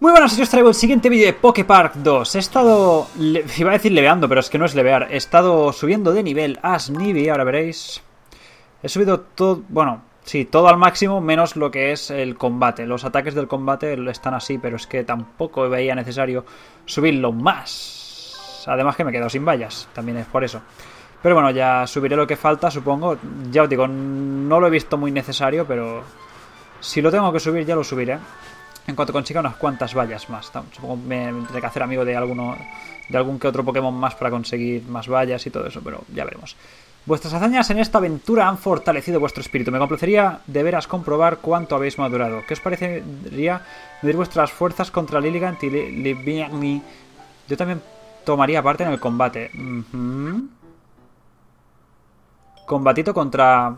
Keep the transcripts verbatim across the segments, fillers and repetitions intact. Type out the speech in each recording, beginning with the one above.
Muy buenas, yo os traigo el siguiente vídeo de Poképark dos. He estado, le, iba a decir leveando, pero es que no es levear. He estado subiendo de nivel a Snivy, ahora veréis. He subido todo, bueno, sí, todo al máximo, menos lo que es el combate. Los ataques del combate están así, pero es que tampoco veía necesario subirlo más. Además que me he quedado sin vallas, también es por eso. Pero bueno, ya subiré lo que falta, supongo. Ya os digo, no lo he visto muy necesario, pero si lo tengo que subir ya lo subiré. En cuanto consiga unas cuantas vallas más. Supongo que me tendré que hacer amigo de alguno, de algún que otro Pokémon más para conseguir más vallas y todo eso, pero ya veremos. Vuestras hazañas en esta aventura han fortalecido vuestro espíritu. Me complacería de veras comprobar cuánto habéis madurado. ¿Qué os parecería medir vuestras fuerzas contra Lilligant y Libianni? Yo también tomaría parte en el combate. Uh-huh. Combatito contra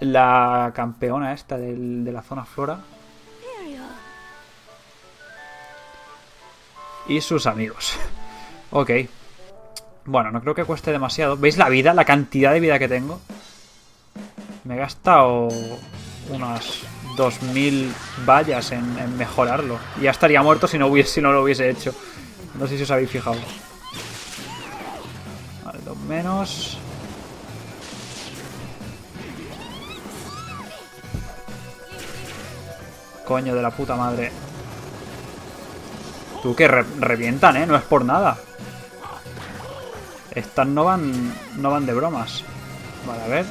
la campeona esta del, de la zona flora. Y sus amigos. Ok. Bueno, no creo que cueste demasiado. ¿Veis la vida? La cantidad de vida que tengo. Me he gastado unas dos mil vallas en, en mejorarlo. Ya estaría muerto si no, hubiese, si no lo hubiese hecho. No sé si os habéis fijado. Vale, dos menos. Coño de la puta madre. Tú que re revientan, ¿eh? No es por nada. Estas no van, no van de bromas. Vale, a ver.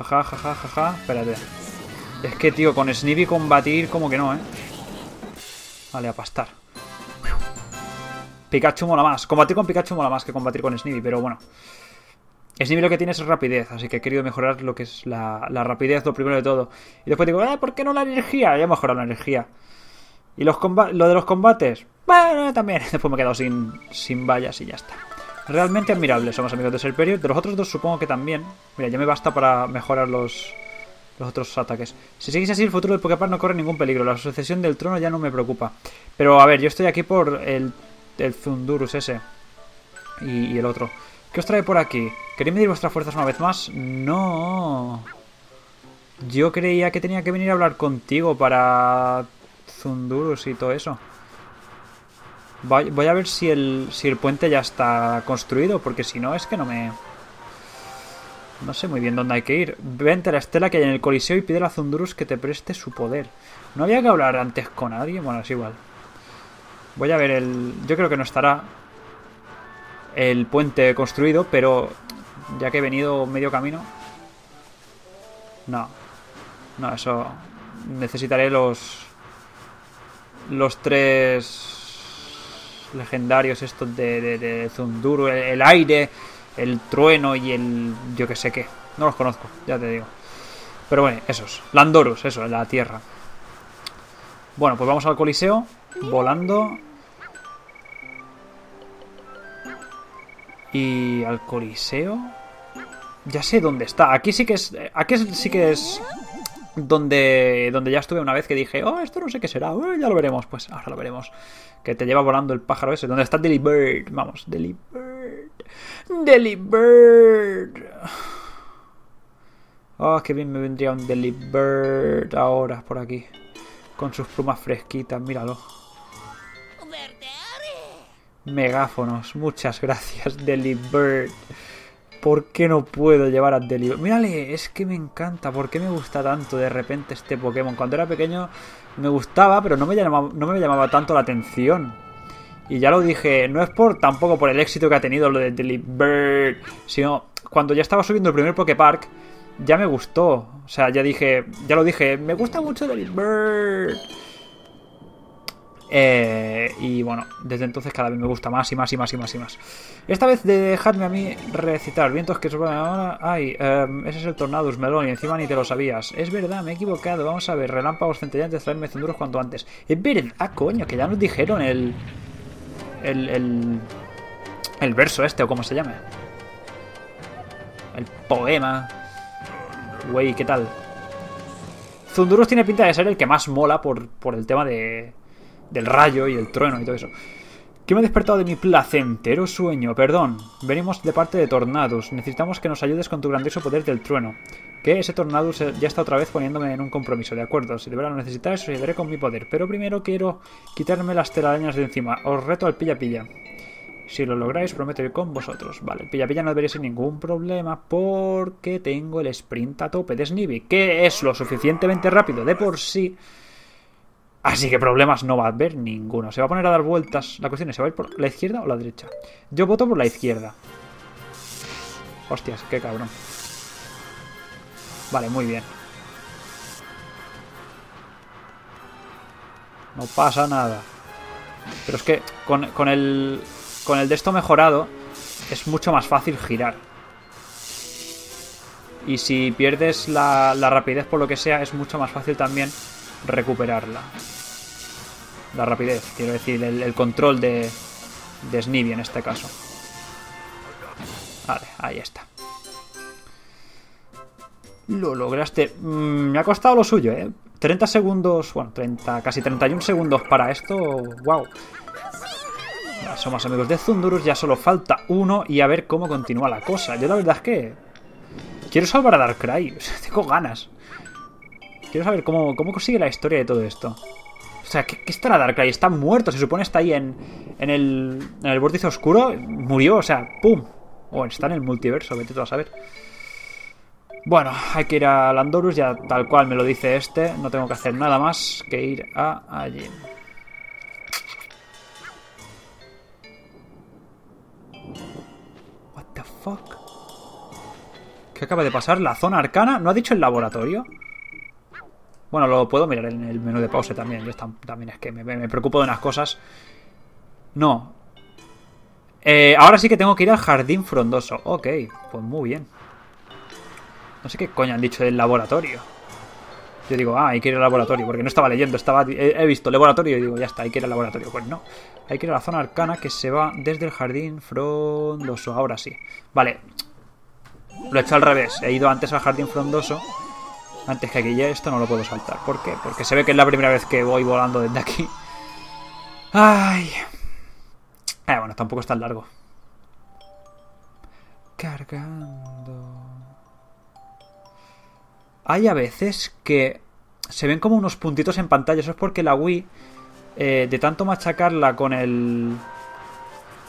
Jaja, jaja, jaja. Espérate. Es que, tío, con Snivy combatir como que no, ¿eh? Vale, a pastar. Pikachu mola más. Combatir con Pikachu mola más que combatir con Snivy, pero bueno. Snivy lo que tiene es rapidez, así que he querido mejorar lo que es la, la rapidez, lo primero de todo. Y después digo, eh, ¿por qué no la energía? Ya he mejorado la energía. ¿Y los lo de los combates? Bueno, también. Después me he quedado sin, sin vallas y ya está. Realmente admirable. Somos amigos de Serperior. De los otros dos supongo que también. Mira, ya me basta para mejorar los, los otros ataques. Si seguís así, el futuro del Poképark no corre ningún peligro. La sucesión del trono ya no me preocupa. Pero, a ver, yo estoy aquí por el, el Thundurus ese. Y, y el otro. ¿Qué os trae por aquí? ¿Queréis medir vuestras fuerzas una vez más? No. Yo creía que tenía que venir a hablar contigo para Thundurus y todo eso. Voy a ver si el, si el puente ya está construido, porque si no es que no me... No sé muy bien dónde hay que ir. Vente a la estela que hay en el Coliseo y pídele a Thundurus que te preste su poder. ¿No había que hablar antes con alguien? Bueno, es igual. Voy a ver el... Yo creo que no estará el puente construido, pero ya que he venido medio camino, no, no, eso necesitaré los los tres legendarios estos de, de, de Thundurus, el, el aire, el trueno y el yo que sé qué, no los conozco, ya te digo, pero bueno, esos, Landorus, eso, la tierra. Bueno, pues vamos al Coliseo, volando. Y al Coliseo. Ya sé dónde está. Aquí sí que es. Aquí sí que es. Donde. Donde ya estuve una vez que dije. Oh, esto no sé qué será. Oh, ya lo veremos. Pues ahora lo veremos. Que te lleva volando el pájaro ese. ¿Dónde está Delibird? Vamos, Delibird. Delibird. Oh, qué bien me vendría un Delibird ahora por aquí. Con sus plumas fresquitas. Míralo. Megáfonos, muchas gracias, Delibird. ¿Por qué no puedo llevar a Delibird? Mírale, es que me encanta. ¿Por qué me gusta tanto de repente este Pokémon? Cuando era pequeño me gustaba, pero no me llamaba, no me llamaba tanto la atención. Y ya lo dije, no es por tampoco por el éxito que ha tenido lo de Delibird, sino cuando ya estaba subiendo el primer Poképark, ya me gustó. O sea, ya dije, ya lo dije, me gusta mucho Delibird. Eh, y bueno, desde entonces cada vez me gusta más y más y más y más y más. Esta vez dejadme a mí recitar. Vientos que soplan ahora. Ay, um, ese es el Tornadus, Melón, y encima ni te lo sabías. Es verdad, me he equivocado. Vamos a ver, relámpagos centellantes, traerme Thundurus cuanto antes. Es verdad, coño, que ya nos dijeron el. El. El, el verso este, o como se llame. El poema. Güey, ¿qué tal? Thundurus tiene pinta de ser el que más mola por, por el tema de. Del rayo y el trueno y todo eso. Que me he despertado de mi placentero sueño. Perdón, venimos de parte de Tornadus. Necesitamos que nos ayudes con tu grandioso poder del trueno. que ese Tornadus ya está otra vez poniéndome en un compromiso. De acuerdo, si de verdad lo necesitáis os ayudaré con mi poder, pero primero quiero quitarme las telarañas de encima. Os reto al pilla pilla. Si lo lográis, prometo ir con vosotros. Vale, el pilla pilla no debería ser ningún problema porque tengo el sprint a tope de Snivy, que es lo suficientemente rápido de por sí. Así que problemas no va a haber ninguno. Se va a poner a dar vueltas. La cuestión es, ¿se va a ir por la izquierda o la derecha? Yo voto por la izquierda. Hostias, qué cabrón. Vale, muy bien. No pasa nada. Pero es que con, con el... Con el de esto mejorado es mucho más fácil girar. Y si pierdes la, la rapidez por lo que sea, es mucho más fácil también recuperarla. La rapidez, quiero decir, el, el control de, de Snivy en este caso. Vale, ahí está. Lo lograste. Mm, me ha costado lo suyo, ¿eh? treinta segundos, bueno, treinta, casi treinta y un segundos para esto. ¡Wow! Ya somos amigos de Thundurus, ya solo falta uno y a ver cómo continúa la cosa. Yo la verdad es que quiero salvar a Darkrai, tengo ganas. Quiero saber cómo, cómo sigue la historia de todo esto. O sea, ¿qué, qué estará Darkrai? Está muerto, se supone está ahí en, en el, en el vórtice oscuro, murió, o sea, ¡pum! O está en el multiverso, vete tú a saber. Bueno, hay que ir a Landorus, ya tal cual me lo dice este, no tengo que hacer nada más que ir a allí. Fuck. ¿Qué acaba de pasar? ¿La zona arcana? ¿No ha dicho el laboratorio? Bueno, lo puedo mirar en el menú de pause también. Yo tam también es que me, me preocupo de unas cosas. No. Eh, ahora sí que tengo que ir al jardín frondoso. Ok, pues muy bien. No sé qué coño han dicho del laboratorio. Yo digo, ah, hay que ir al laboratorio. Porque no estaba leyendo, estaba he, he visto laboratorio y digo, ya está, hay que ir al laboratorio. Pues no, hay que ir a la zona arcana que se va desde el jardín frondoso. Ahora sí. Vale. Lo he hecho al revés. He ido antes al jardín frondoso. Antes que aquí ya esto no lo puedo saltar. ¿Por qué? Porque se ve que es la primera vez que voy volando desde aquí. Ay. Eh, bueno, tampoco es tan largo. Cargando. Hay a veces que se ven como unos puntitos en pantalla. Eso es porque la Wii, eh, de tanto machacarla con el,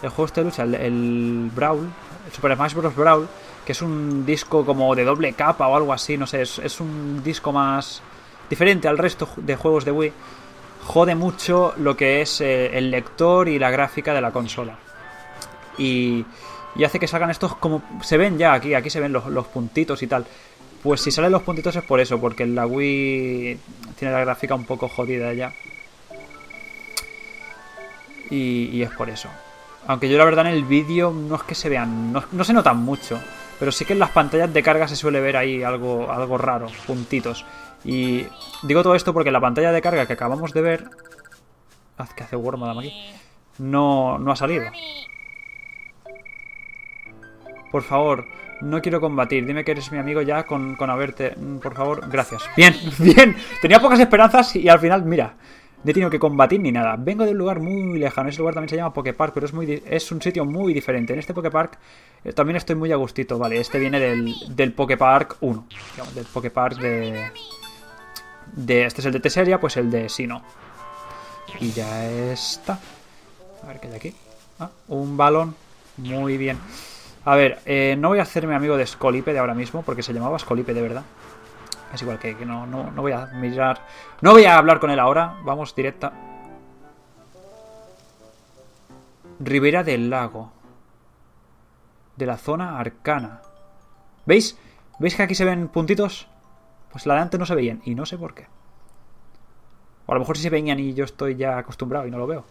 el juego este de lucha, el, el Brawl, el Super Smash Bros. Brawl, que es un disco como de doble capa o algo así, no sé, es, es un disco más diferente al resto de juegos de Wii. Jode mucho lo que es eh, el lector y la gráfica de la consola. Y, y hace que salgan estos como... Se ven ya aquí, aquí se ven los, los puntitos y tal. Pues si salen los puntitos es por eso, porque la Wii tiene la gráfica un poco jodida ya. Y, y es por eso. Aunque yo la verdad en el vídeo no es que se vean, no, no se notan mucho. Pero sí que en las pantallas de carga se suele ver ahí algo, algo raro, puntitos. Y digo todo esto porque la pantalla de carga que acabamos de ver... Haz que hace Wormadam aquí. No, no ha salido. Por favor... No quiero combatir, dime que eres mi amigo ya con, con haberte... Por favor, gracias. Bien, bien. Tenía pocas esperanzas y al final, mira, no he tenido que combatir ni nada. Vengo de un lugar muy lejano, ese lugar también se llama Poképark, pero es, muy, es un sitio muy diferente. En este Poképark eh, también estoy muy a gustito, vale. Este viene del, del Poképark uno, digamos, del Poképark de, de... Este es el de Teseria, pues el de Sinnoh. Y ya está. A ver qué hay aquí. Ah, un balón. Muy bien. A ver, eh, no voy a hacerme amigo de Scolipede ahora mismo, porque se llamaba Scolipede, ¿verdad? Es igual que, que no, no, no voy a mirar... No voy a hablar con él ahora, vamos directa. Ribera del lago. De la zona arcana. ¿Veis? ¿Veis que aquí se ven puntitos? Pues la de antes no se veían, y no sé por qué. O a lo mejor sí se veían y yo estoy ya acostumbrado y no lo veo.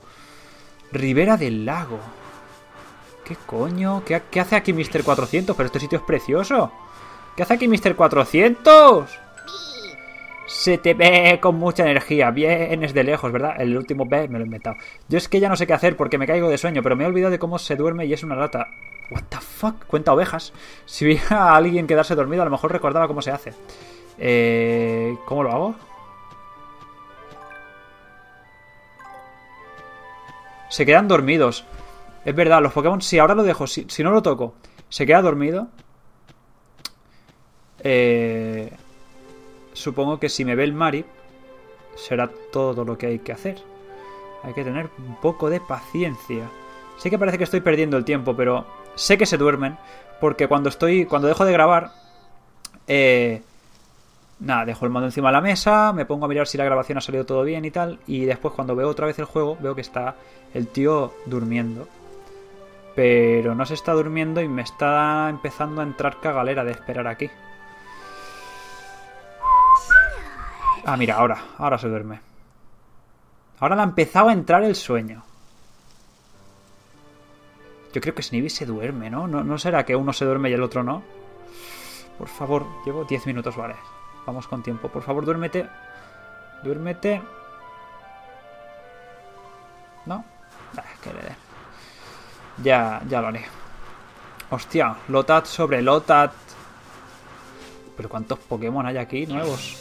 Ribera del lago. ¿Qué coño? ¿Qué, ¿Qué hace aquí míster cuatrocientos? Pero este sitio es precioso. ¿Qué hace aquí míster cuatrocientos? Se te ve con mucha energía. Vienes de lejos, ¿verdad? El último B me lo he inventado. Yo es que ya no sé qué hacer porque me caigo de sueño, pero me he olvidado de cómo se duerme y es una lata. What the fuck? Cuenta ovejas. Si vi a alguien quedarse dormido, a lo mejor recordaba cómo se hace. Eh, ¿Cómo lo hago? Se quedan dormidos. Es verdad, los Pokémon, si ahora lo dejo, si, si no lo toco, se queda dormido. Eh, supongo que si me ve el Mari, será todo lo que hay que hacer. Hay que tener un poco de paciencia. Sí que parece que estoy perdiendo el tiempo, pero sé que se duermen. Porque cuando estoy, cuando dejo de grabar, eh, nada, dejo el mando encima de la mesa, me pongo a mirar si la grabación ha salido todo bien y tal. Y después cuando veo otra vez el juego, veo que está el tío durmiendo. Pero no se está durmiendo y me está empezando a entrar cagalera de esperar aquí. Ah, mira, ahora, ahora se duerme. Ahora le ha empezado a entrar el sueño. Yo creo que Snivy se duerme, ¿no? ¿no? ¿No será que uno se duerme y el otro no? Por favor, llevo diez minutos, vale. Vamos con tiempo. Por favor, duérmete. Duérmete. ¿No? Ah, que le dé. Ya, ya lo haré. Hostia, Lotad sobre Lotad. Pero ¿cuántos Pokémon hay aquí nuevos?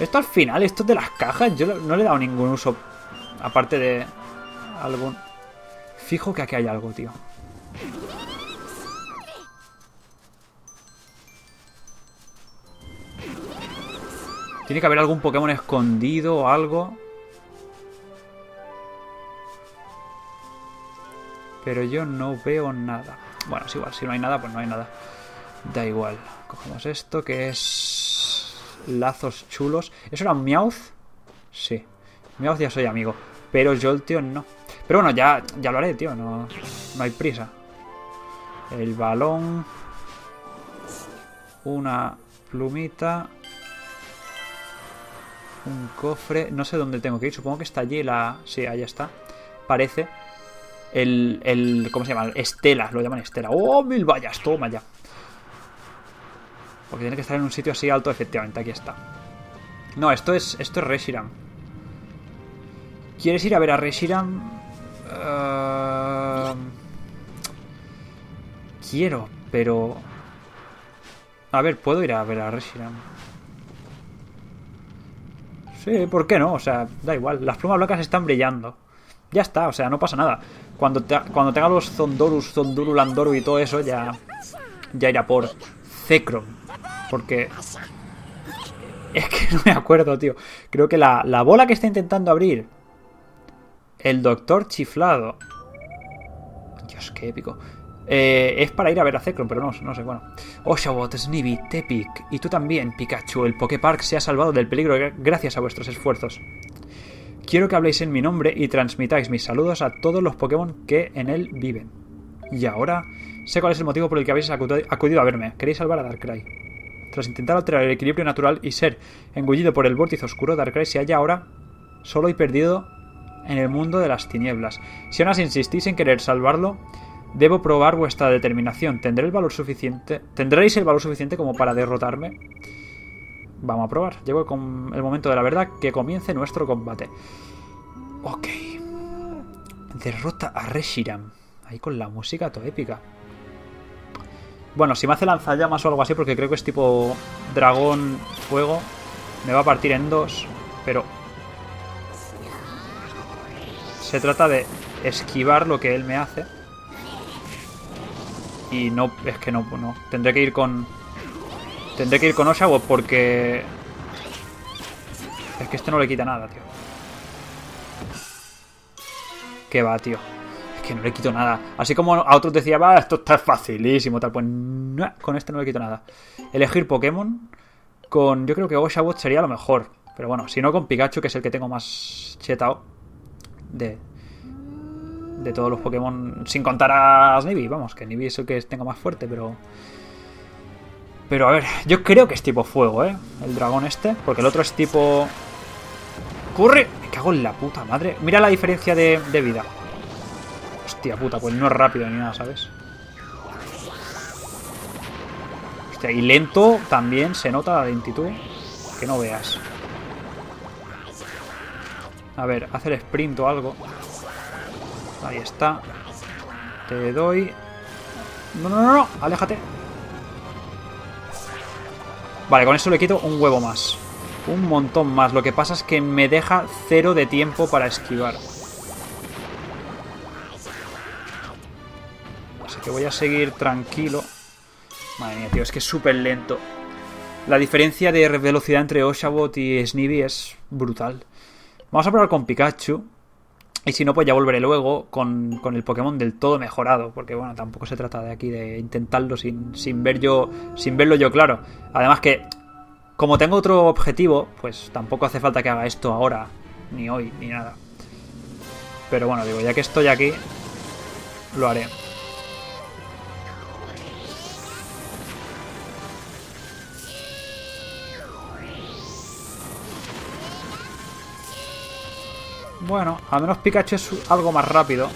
Esto al final, esto de las cajas, yo no le he dado ningún uso. Aparte de algún... Fijo que aquí hay algo, tío. Tiene que haber algún Pokémon escondido o algo. Pero yo no veo nada. Bueno, es igual, si no hay nada, pues no hay nada. Da igual. Cogemos esto que es... Lazos chulos. ¿Eso era Miauz? Sí. Miauz ya soy amigo. Pero Jolteo no. Pero bueno, ya, ya lo haré, tío. No, no hay prisa. El balón. Una plumita. Un cofre. No sé dónde tengo que ir. Supongo que está allí la... Sí, ahí está. Parece... El, el... ¿Cómo se llama? Estela. Lo llaman Estela. ¡Oh, mil vallas! Toma ya. Porque tiene que estar en un sitio así alto. Efectivamente, aquí está. No, esto es... Esto es Reshiram. ¿Quieres ir a ver a Reshiram? Uh... Quiero, pero... A ver, ¿puedo ir a ver a Reshiram? Sí, ¿por qué no? O sea, da igual. Las plumas blancas están brillando. Ya está, o sea, no pasa nada. Cuando, te, cuando tenga los Thundurus, Thunduru, Landorus y todo eso, ya, ya irá por Zekrom. Porque... Es que no me acuerdo, tío. Creo que la, la bola que está intentando abrir... El doctor chiflado... Dios, qué épico. Eh, es para ir a ver a Zekrom, pero no, no sé, bueno. Oshawott, Snivy, Tepic y tú también, Pikachu. El Poképark se ha salvado del peligro gracias a vuestros esfuerzos. Quiero que habléis en mi nombre y transmitáis mis saludos a todos los Pokémon que en él viven. Y ahora, sé cuál es el motivo por el que habéis acudido a verme. Queréis salvar a Darkrai. Tras intentar alterar el equilibrio natural y ser engullido por el vórtice oscuro, Darkrai se halla ahora solo y perdido en el mundo de las tinieblas. Si aún así insistís en querer salvarlo, debo probar vuestra determinación. ¿Tendré el valor suficiente? ¿Tendréis el valor suficiente como para derrotarme? Vamos a probar. Llegó el momento de la verdad, que comience nuestro combate. Ok. Derrota a Reshiram. Ahí con la música toda épica. Bueno, si me hace lanzallamas o algo así, porque creo que es tipo dragón fuego, me va a partir en dos. Pero se trata de esquivar lo que él me hace. Y no, es que no, no. Tendré que ir con... Tendré que ir con Oshawott porque... Es que este no le quita nada, tío. ¿Qué va, tío? Es que no le quito nada. Así como a otros decía, va, esto está facilísimo, tal. Pues no, con este no le quito nada. Elegir Pokémon con... Yo creo que Oshawott sería lo mejor. Pero bueno, si no con Pikachu, que es el que tengo más chetao de... De todos los Pokémon, sin contar a Snivy. Vamos, que Snivy es el que tengo más fuerte, pero... Pero a ver, yo creo que es tipo fuego, ¿eh? El dragón este, porque el otro es tipo... ¡Corre! Me cago en la puta madre. Mira la diferencia de, de vida. Hostia puta, pues no es rápido ni nada, ¿sabes? Hostia, y lento también se nota la lentitud. Que no veas. A ver, hace el sprint o algo. Ahí está. Te doy... No, no, no, no, aléjate. Vale, con eso le quito un huevo más. Un montón más. Lo que pasa es que me deja cero de tiempo para esquivar. Así que voy a seguir tranquilo. Madre mía, tío, es que es súper lento. La diferencia de velocidad entre Oshawott y Snivy es brutal. Vamos a probar con Pikachu. Y si no, pues ya volveré luego con, con el Pokémon del todo mejorado. Porque bueno, tampoco se trata de aquí de intentarlo sin, sin ver yo. Sin verlo yo claro. Además que, como tengo otro objetivo, pues tampoco hace falta que haga esto ahora. Ni hoy, ni nada. Pero bueno, digo, ya que estoy aquí, lo haré. Bueno, al menos Pikachu es algo más rápido.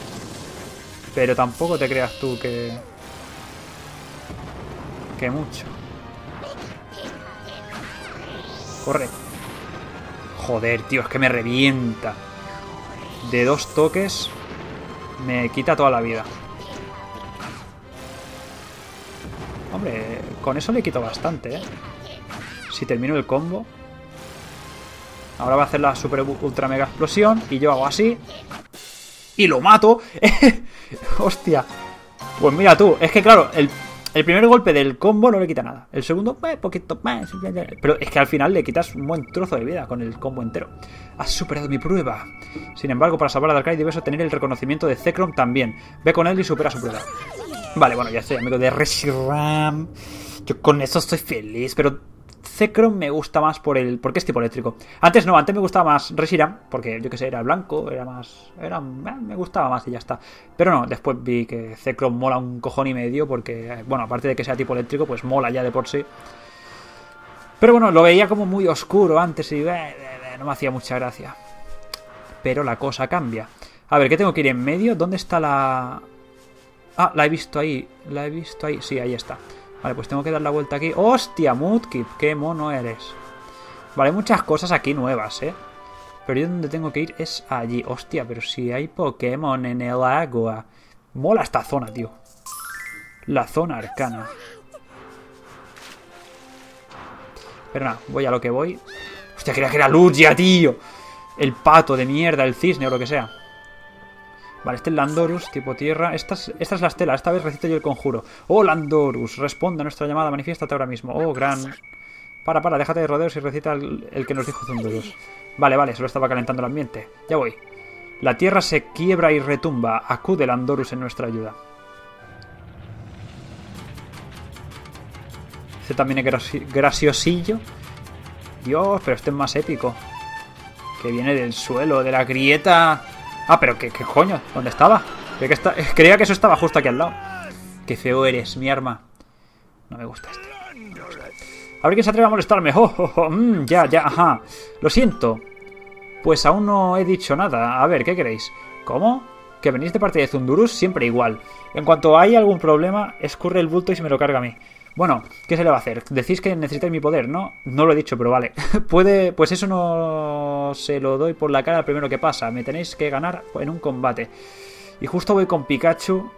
Pero tampoco te creas tú que... Que mucho. Corre. Joder, tío, es que me revienta. De dos toques me quita toda la vida. Hombre, con eso le quito bastante, ¿eh? Si termino el combo. Ahora va a hacer la super ultra mega explosión. Y yo hago así. Y lo mato. Hostia. Pues mira tú. Es que claro, el, el primer golpe del combo no le quita nada. El segundo, pues, poquito más. Pero es que al final le quitas un buen trozo de vida con el combo entero. Has superado mi prueba. Sin embargo, para salvar a Darkrai debes obtener el reconocimiento de Zekrom también. Ve con él y supera su prueba. Vale, bueno, ya estoy amigo de Reshiram. Yo con eso estoy feliz, pero... Zekrom me gusta más por el... porque es tipo eléctrico. Antes no, antes me gustaba más Reshiram, porque yo que sé, era blanco, era más... era me gustaba más y ya está. Pero no, después vi que Zekrom mola un cojón y medio, porque, bueno, aparte de que sea tipo eléctrico, pues mola ya de por sí. Pero bueno, lo veía como muy oscuro antes y eh, no me hacía mucha gracia. Pero la cosa cambia. A ver, ¿qué tengo que ir en medio? ¿Dónde está la...? Ah, la he visto ahí, la he visto ahí, sí, ahí está. Vale, pues tengo que dar la vuelta aquí. ¡Hostia, Mudkip! ¡Qué mono eres! Vale, hay muchas cosas aquí nuevas, ¿eh? Pero yo donde tengo que ir es allí. Hostia, pero si hay Pokémon en el agua. Mola esta zona, tío. La zona arcana. Pero nada, voy a lo que voy. Hostia, creía que era Lugia, tío. El pato de mierda, el cisne o lo que sea. Vale, este es Landorus, tipo tierra. Esta es, esta es la estela, esta vez recito yo el conjuro. Oh, Landorus, responde a nuestra llamada, manifiéstate ahora mismo. Oh, gran... Para, para, déjate de rodeos y recita el, el que nos dijo Thundurus. Vale, vale, se lo estaba calentando el ambiente. Ya voy. La tierra se quiebra y retumba. Acude Landorus en nuestra ayuda. Este también es graciosillo. Dios, pero este es más épico. Que viene del suelo, de la grieta... Ah, pero ¿qué, qué coño? ¿Dónde estaba? Creía que, está... Creía que eso estaba justo aquí al lado. Qué feo eres, mi arma. No me gusta este. No me gusta. A ver quién se atreve a molestarme. Oh, oh, oh. Mm, ya, ya, ajá. Lo siento. Pues aún no he dicho nada. A ver, ¿qué queréis? ¿Cómo? ¿Que venís de parte de Thundurus? Siempre igual. En cuanto hay algún problema, escurre el bulto y se me lo carga a mí. Bueno, ¿qué se le va a hacer? Decís que necesitáis mi poder, ¿no? No lo he dicho, pero vale. Puede, pues eso no se lo doy por la cara al primero que pasa. Me tenéis que ganar en un combate. Y justo voy con Pikachu.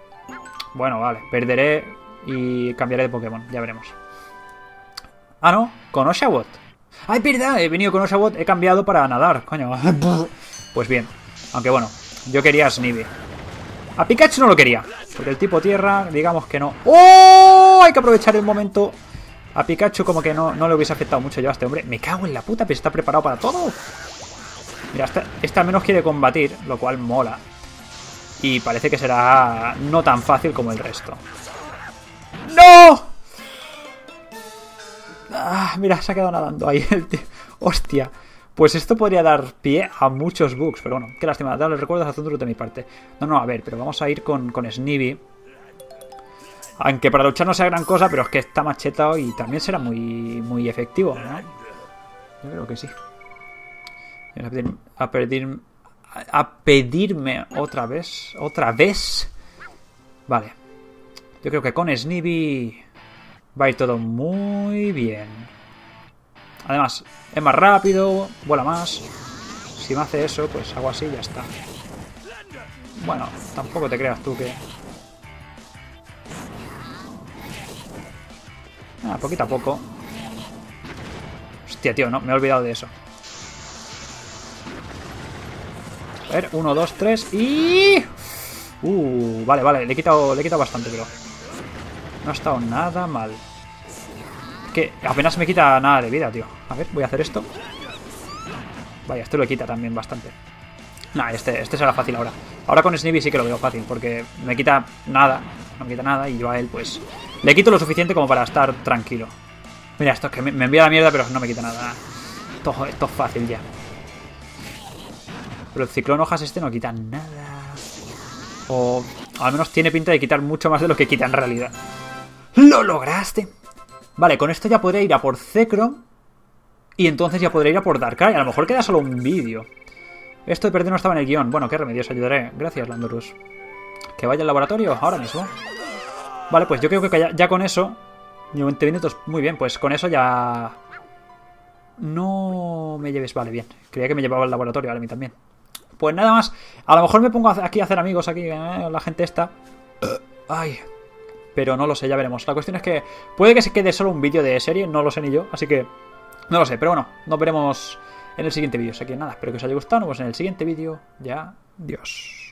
Bueno, vale. Perderé y cambiaré de Pokémon. Ya veremos. Ah, ¿no? Con Oshawott. ¡Ah, es verdad! He venido con Oshawott. He cambiado para nadar. Coño. Pues bien. Aunque bueno, yo quería a Snivy. A Pikachu no lo quería. Porque el tipo tierra, digamos que no. ¡Oh! Hay que aprovechar el momento. A Pikachu como que no, no le hubiese afectado mucho yo a este hombre. Me cago en la puta, pero está preparado para todo. Mira, este, este al menos quiere combatir, lo cual mola. Y parece que será no tan fácil como el resto. ¡No! Ah, mira, se ha quedado nadando ahí el tío. Hostia. Pues esto podría dar pie a muchos bugs, pero bueno, qué lástima, dale recuerdos a Thundurus de mi parte. No, no, a ver, pero vamos a ir con, con Snivy. Aunque para luchar no sea gran cosa, pero es que está machetado y también será muy, muy efectivo, ¿no? Yo creo que sí. A, pedir, a, pedir, a pedirme otra vez, otra vez. Vale. Yo creo que con Snivy va a ir todo muy bien. Además, es más rápido, vuela más. Si me hace eso, pues hago así y ya está. Bueno, tampoco te creas tú que... Ah, poquito a poco. Hostia, tío, no, me he olvidado de eso. A ver, uno, dos, tres y... Uh, vale, vale, le he quitado, le he quitado bastante, pero... No ha estado nada mal. Que apenas me quita nada de vida, tío. A ver, voy a hacer esto. Vaya, esto lo quita también bastante. Nah, este, este será fácil ahora. Ahora con Snivy sí que lo veo fácil, porque me quita nada. No me quita nada y yo a él, pues... le quito lo suficiente como para estar tranquilo. Mira, esto es que me, me envía la mierda, pero no me quita nada. Esto, esto es fácil ya. Pero el ciclón hojas este no quita nada. O al menos tiene pinta de quitar mucho más de lo que quita en realidad. ¡Lo lograste! Vale, con esto ya podré ir a por Zekrom. Y entonces ya podré ir a por Darkrai. A lo mejor queda solo un vídeo. Esto de perder no estaba en el guión. Bueno, qué remedios, ayudaré. Gracias, Landorus. Que vaya al laboratorio ahora mismo. Vale, pues yo creo que ya, ya con eso... veinte minutos. Muy bien, pues con eso ya... No me lleves... Vale, bien. Creía que me llevaba al laboratorio, ahora a mí también. Pues nada más. A lo mejor me pongo aquí a hacer amigos, aquí, eh, la gente esta. Ay... pero no lo sé, ya veremos. La cuestión es que puede que se quede solo un vídeo de serie, no lo sé ni yo, así que no lo sé. Pero bueno, nos veremos en el siguiente vídeo. Así que nada, espero que os haya gustado, nos vemos en el siguiente vídeo. Ya, adiós.